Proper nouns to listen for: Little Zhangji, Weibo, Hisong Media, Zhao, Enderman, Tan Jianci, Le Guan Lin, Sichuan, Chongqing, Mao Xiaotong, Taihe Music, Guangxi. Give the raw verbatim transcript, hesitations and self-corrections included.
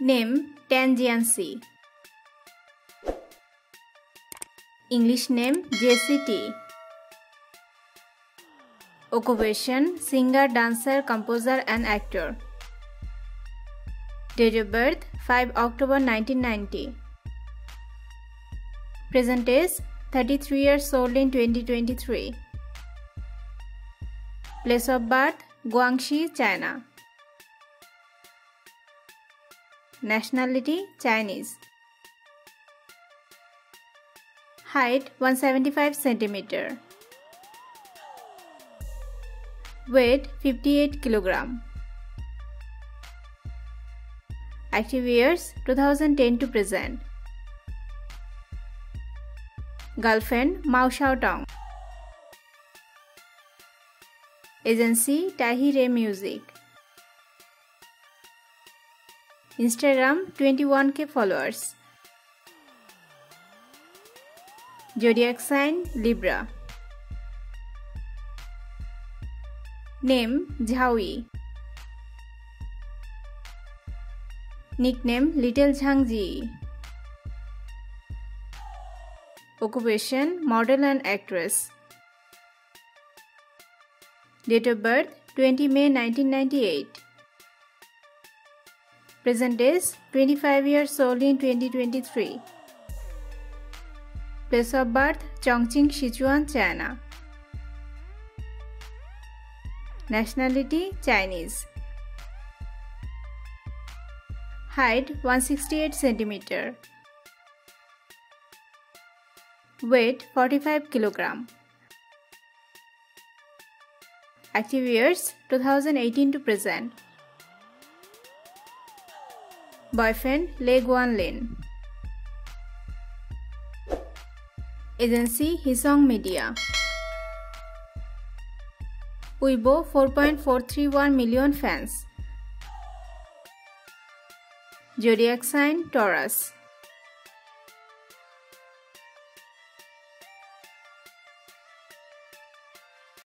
Name Tan Jianci. English name J C T. Occupation singer, dancer, composer and actor. Date of birth five October nineteen ninety. Present age thirty-three years old in twenty twenty-three. Place of birth Guangxi, China. Nationality Chinese. Height one hundred seventy-five centimeters. Weight fifty-eight kilograms. Active years two thousand ten to present. Girlfriend Mao Xiaotong. Agency Taihe Music. Instagram twenty-one K followers. Zodiac sign Libra. Name Zhao. Nickname Little Zhangji. Occupation model and actress. Date of birth twenty May nineteen ninety-eight. Present age twenty-five years old in twenty twenty-three. Place of birth Chongqing, Sichuan, China. Nationality Chinese. Height one hundred sixty-eight centimeters. Weight forty-five kilograms. Active years two thousand eighteen to present. Boyfriend Le Guan Lin. Agency Hisong Media. Weibo four point four three one million fans. Zodiac sign Taurus.